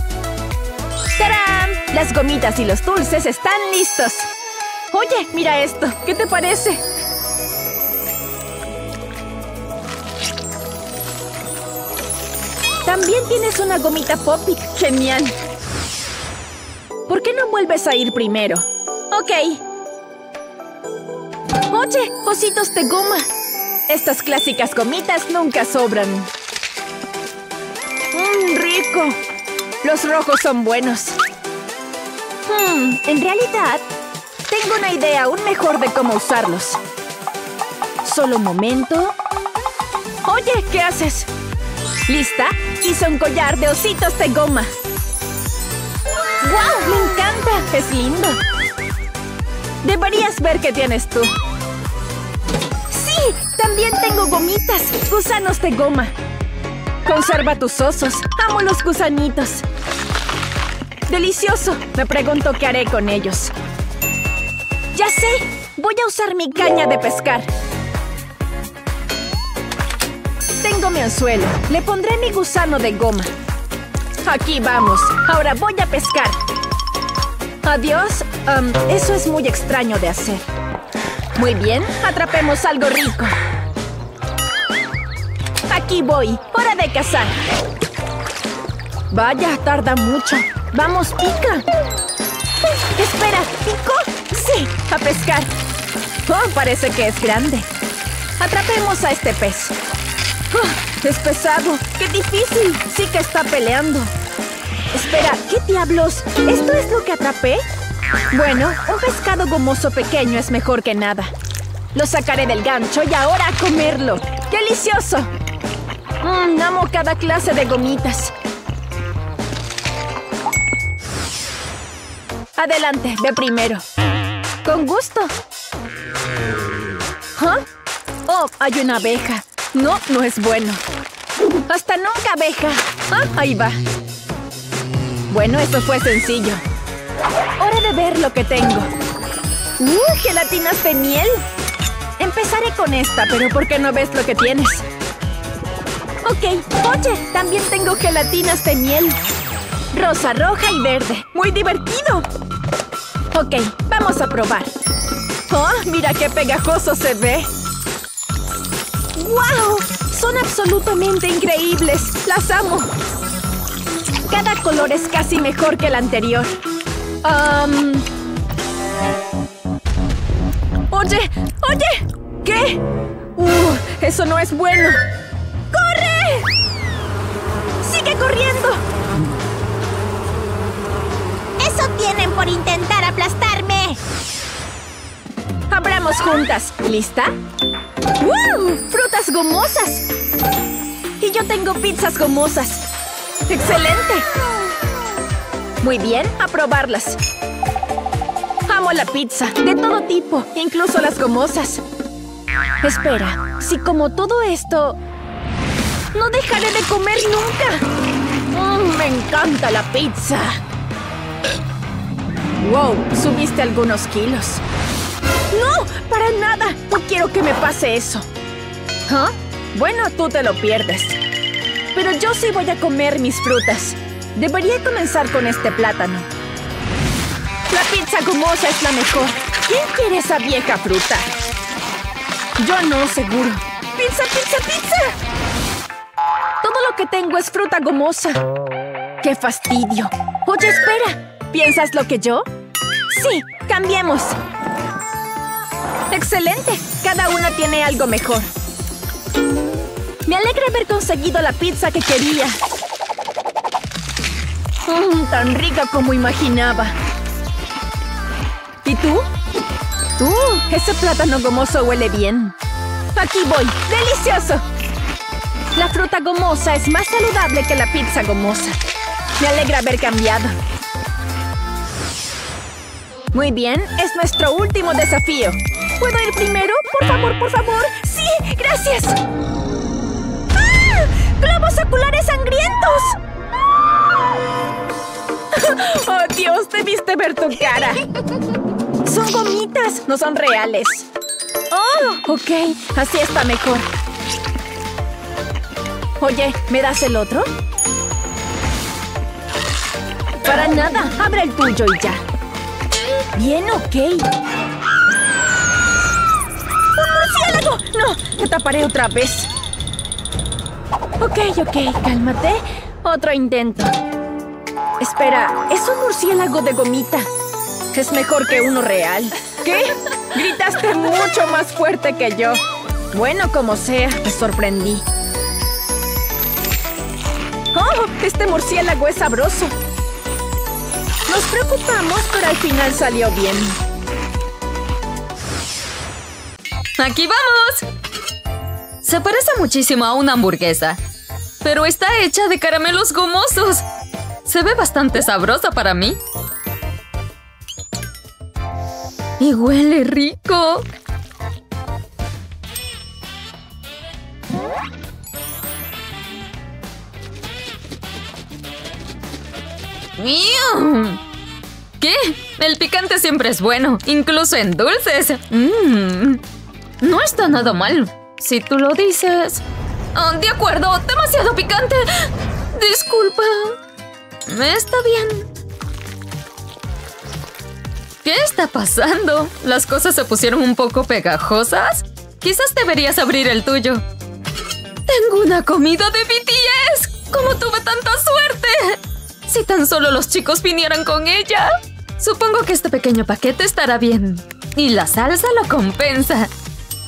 ¡Tarán! Las gomitas y los dulces están listos. Oye, mira esto. ¿Qué te parece? También tienes una gomita pop-it. ¡Genial! ¿Por qué no vuelves a ir primero? Ok. Oye, ositos de goma. Estas clásicas gomitas nunca sobran. ¡Mmm, rico! Los rojos son buenos. Hmm, en realidad, tengo una idea aún mejor de cómo usarlos. Solo un momento. Oye, ¿qué haces? ¿Lista? Hice un collar de ositos de goma. ¡Guau! ¡Me encanta! ¡Es lindo! Deberías ver qué tienes tú. ¡Sí! También tengo gomitas, gusanos de goma. Conserva tus osos. Amo los gusanitos. ¡Delicioso! Me pregunto qué haré con ellos. ¡Ya sé! Voy a usar mi caña de pescar. Tengo mi anzuelo. Le pondré mi gusano de goma. Aquí vamos. Ahora voy a pescar. Adiós. Um, eso es muy extraño de hacer. Muy bien. Atrapemos algo rico. Aquí voy. Hora de cazar. Vaya, tarda mucho. ¡Vamos, pica! ¡Espera! ¿Picó? ¡Sí! ¡A pescar! ¡Oh, parece que es grande! ¡Atrapemos a este pez! ¡Oh, es pesado! ¡Qué difícil! ¡Sí que está peleando! ¡Espera! ¿Qué diablos? ¿Esto es lo que atrapé? Bueno, un pescado gomoso pequeño es mejor que nada. Lo sacaré del gancho y ahora a comerlo. ¡Delicioso! Mm, amo cada clase de gomitas. Adelante, ve primero. Con gusto. ¿Ah? Oh, hay una abeja. No, no es bueno. Hasta nunca, abeja. Ah, ahí va. Bueno, eso fue sencillo. Hora de ver lo que tengo. ¡Uh, gelatinas de miel! Empezaré con esta, pero ¿por qué no ves lo que tienes? Ok, oye, también tengo gelatinas de miel. Rosa, roja y verde. ¡Muy divertido! Ok, vamos a probar. ¡Oh, mira qué pegajoso se ve! ¡Wow! Son absolutamente increíbles. ¡Las amo! Cada color es casi mejor que el anterior. Um... ¡Oye! ¡Oye! ¿Qué? ¡Uh! ¡Eso no es bueno! ¡Corre! ¡Sigue corriendo! ¡Eso tienen por intentar aplastarme! ¡Abramos juntas! ¿Lista? ¡Wow! ¡Frutas gomosas! Y yo tengo pizzas gomosas. ¡Excelente! Muy bien, a probarlas. Amo la pizza, de todo tipo, incluso las gomosas. Espera, si como todo esto... ¡No dejaré de comer nunca! Mm, ¡Me encanta la pizza! ¡Wow! Subiste algunos kilos. ¡No! ¡Para nada! No quiero que me pase eso. ¿Ah? Bueno, tú te lo pierdes. Pero yo sí voy a comer mis frutas. Debería comenzar con este plátano. La pizza gomosa es la mejor. ¿Quién quiere esa vieja fruta? Yo no, seguro. ¡Pizza, pizza, pizza! Todo lo que tengo es fruta gomosa. ¡Qué fastidio! Oye, espera. ¿Piensas lo que yo? Sí, cambiemos. ¡Excelente! Cada una tiene algo mejor. Me alegra haber conseguido la pizza que quería. Mm, tan rica como imaginaba. ¿Y tú? ¡Tú! Ese plátano gomoso huele bien. ¡Aquí voy! ¡Delicioso! La fruta gomosa es más saludable que la pizza gomosa. Me alegra haber cambiado. Muy bien, es nuestro último desafío. ¿Puedo ir primero? Por favor, por favor. ¡Sí! ¡Gracias! ¡Ah! ¡Globos oculares sangrientos! ¡Oh, Dios! Debiste ver tu cara. Son gomitas, no son reales. ¡Oh! Ok, así está mejor. Oye, ¿me das el otro? Para nada, abre el tuyo y ya. Bien, ok. ¡Un murciélago! ¡No! Te taparé otra vez. Ok, ok, cálmate. Otro intento. Espera, es un murciélago de gomita. Es mejor que uno real. ¿Qué? Gritaste mucho más fuerte que yo. Bueno, como sea, me sorprendí. ¡Oh! Este murciélago es sabroso. Nos preocupamos, pero al final salió bien. ¡Aquí vamos! Se parece muchísimo a una hamburguesa, pero está hecha de caramelos gomosos. Se ve bastante sabrosa para mí. ¡Y huele rico! ¿Qué? El picante siempre es bueno, incluso en dulces. Mm. No está nada mal, si tú lo dices. Oh, de acuerdo, demasiado picante. Disculpa. Está bien. ¿Qué está pasando? ¿Las cosas se pusieron un poco pegajosas? Quizás deberías abrir el tuyo. Tengo una comida de B T S. ¿Cómo tuve tanta suerte? Si tan solo los chicos vinieran con ella. Supongo que este pequeño paquete estará bien. Y la salsa lo compensa.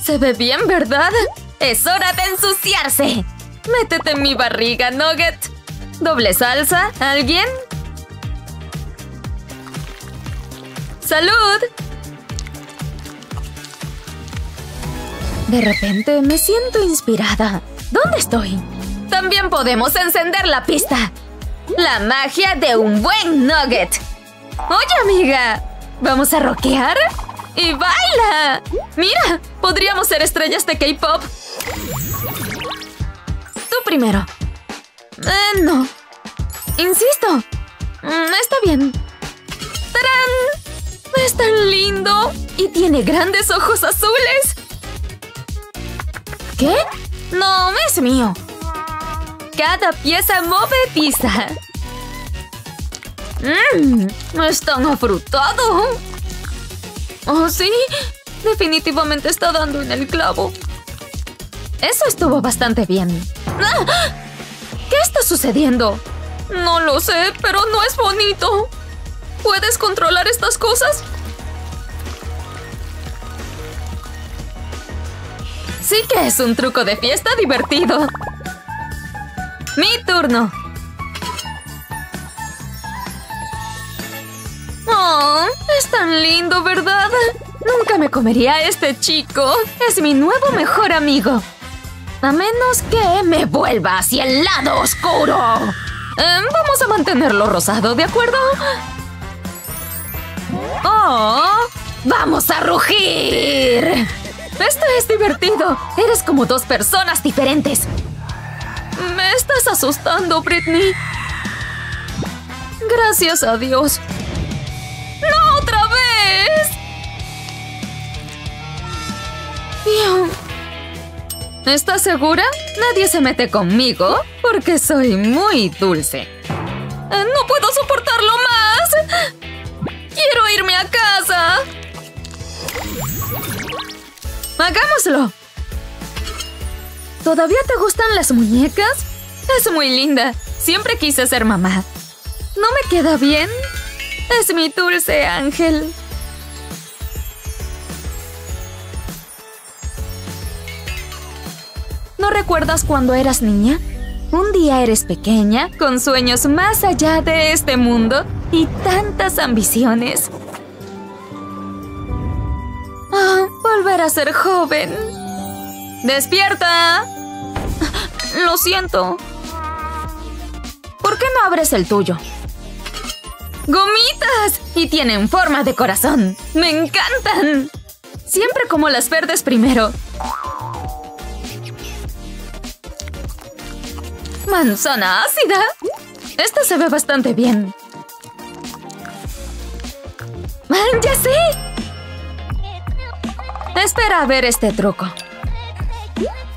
Se ve bien, ¿verdad? ¡Es hora de ensuciarse! Métete en mi barriga, Nugget. ¿Doble salsa? ¿Alguien? ¡Salud! De repente me siento inspirada. ¿Dónde estoy? También podemos encender la pista. ¡La magia de un buen nugget! ¡Oye, amiga! ¿Vamos a rockear? ¡Y baila! ¡Mira! ¡Podríamos ser estrellas de K-pop! Tú primero. Eh, no. Insisto. Está bien. ¡Tarán! ¡Es tan lindo! ¡Y tiene grandes ojos azules! ¿Qué? No, es mío. Cada pieza movediza. Mmm, es tan afrutado. Oh, sí, definitivamente está dando en el clavo. Eso estuvo bastante bien. ¡Ah! ¿Qué está sucediendo? No lo sé, pero no es bonito. ¿Puedes controlar estas cosas? Sí que es un truco de fiesta divertido. ¡Mi turno! ¡Oh! Es tan lindo, ¿verdad? Nunca me comería a este chico. Es mi nuevo mejor amigo. A menos que me vuelva hacia el lado oscuro. Eh, vamos a mantenerlo rosado, ¿de acuerdo? ¡Oh! ¡Vamos a rugir! ¡Esto es divertido! ¡Eres como dos personas diferentes! ¡Me estás asustando, Britney! ¡Gracias a Dios! ¡No otra vez! ¿Estás segura? Nadie se mete conmigo porque soy muy dulce. ¡No puedo soportarlo más! ¡Quiero irme a casa! ¡Hagámoslo! ¿Todavía te gustan las muñecas? Es muy linda. Siempre quise ser mamá. ¿No me queda bien? Es mi dulce ángel. ¿No recuerdas cuando eras niña? Un día eres pequeña, con sueños más allá de este mundo y tantas ambiciones. Ah, volver a ser joven. ¡Despierta! Lo siento. ¿Por qué no abres el tuyo? ¡Gomitas! Y tienen forma de corazón. ¡Me encantan! Siempre como las verdes primero. ¡Manzana ácida! Esta se ve bastante bien. ¡Ah, ya sé! Espera a ver este truco.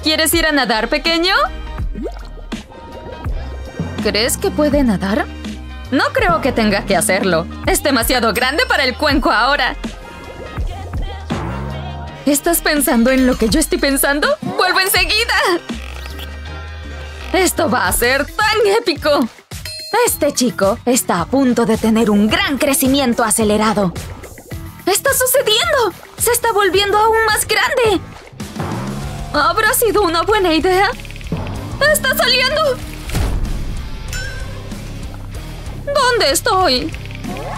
¿Quieres ir a nadar, pequeño? ¿Crees que puede nadar? No creo que tenga que hacerlo. Es demasiado grande para el cuenco ahora. ¿Estás pensando en lo que yo estoy pensando? ¡Vuelvo enseguida! ¡Esto va a ser tan épico! Este chico está a punto de tener un gran crecimiento acelerado. ¡Está sucediendo! ¡Se está volviendo aún más grande! ¿Habrá sido una buena idea? ¡Está saliendo! ¿Dónde estoy?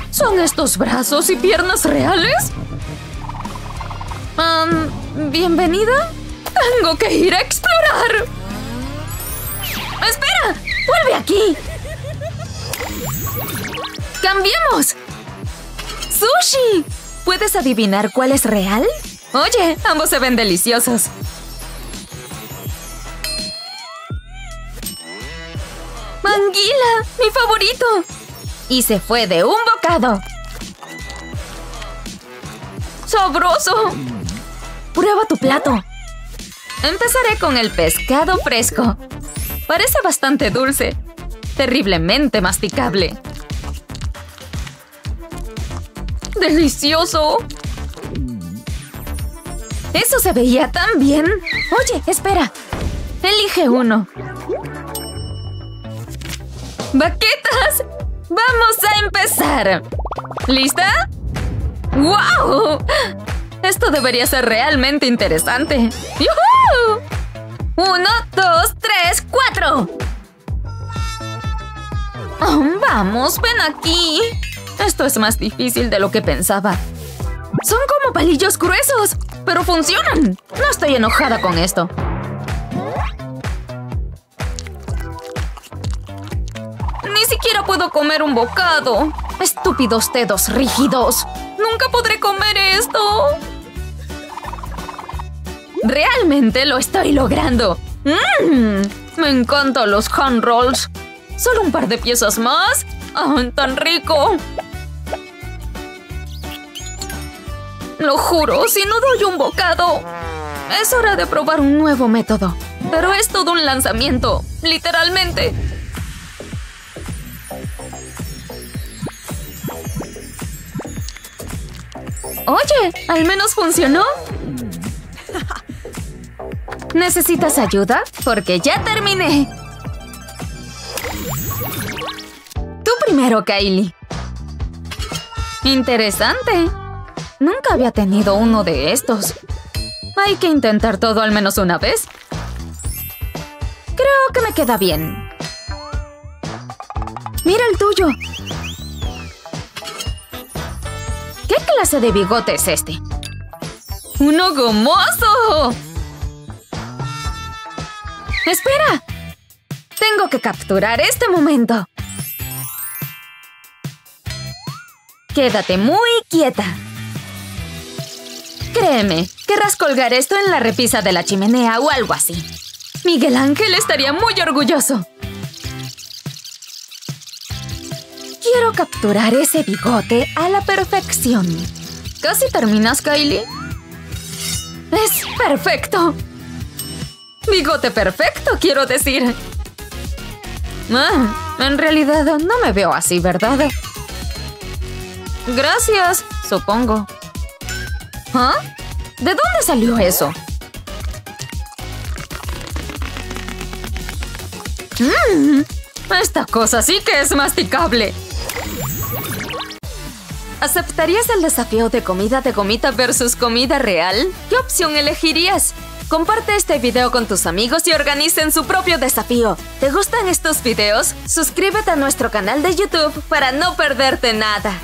¿Son estos brazos y piernas reales? Um, ¿Bienvenida? ¡Tengo que ir a explorar! ¡Espera! ¡Vuelve aquí! ¡Cambiemos! ¡Sushi! ¿Puedes adivinar cuál es real? Oye, ambos se ven deliciosos. ¡Anguila! ¡Mi favorito! Y se fue de un bocado. ¡Sabroso! Prueba tu plato. Empezaré con el pescado fresco. Parece bastante dulce. Terriblemente masticable. ¡Delicioso! ¡Eso se veía tan bien! Oye, espera. Elige uno. ¡Baquetas! ¡Vamos a empezar! ¿Lista? ¡Wow! Esto debería ser realmente interesante. ¡Yujú! ¡Uno, dos, tres, cuatro! Oh, ¡vamos, ven aquí! Esto es más difícil de lo que pensaba. Son como palillos gruesos, pero funcionan. No estoy enojada con esto. Ni siquiera puedo comer un bocado. Estúpidos dedos rígidos. Nunca podré comer esto. Realmente lo estoy logrando. ¡Mmm! Me encantan los hand rolls. Solo un par de piezas más. ¡Ah, tan rico! Lo juro, si no doy un bocado. Es hora de probar un nuevo método. Pero es todo un lanzamiento. Literalmente. Oye, al menos funcionó. ¿Necesitas ayuda? Porque ya terminé. Tú primero, Kylie. Interesante. Nunca había tenido uno de estos. Hay que intentar todo al menos una vez. Creo que me queda bien. Mira el tuyo. ¿Qué clase de bigote es este? ¡Uno gomoso! ¡Espera! Tengo que capturar este momento. Quédate muy quieta. Créeme, querrás colgar esto en la repisa de la chimenea o algo así. Miguel Ángel estaría muy orgulloso. Quiero capturar ese bigote a la perfección. ¿Casi terminas, Kylie? ¡Es perfecto! ¡Bigote perfecto, quiero decir! Ah, en realidad no me veo así, ¿verdad? Gracias, supongo. ¿Ah? ¿De dónde salió eso? ¡Mmm! Esta cosa sí que es masticable. ¿Aceptarías el desafío de comida de gomita versus comida real? ¿Qué opción elegirías? Comparte este video con tus amigos y organicen su propio desafío. ¿Te gustan estos videos? Suscríbete a nuestro canal de YouTube para no perderte nada.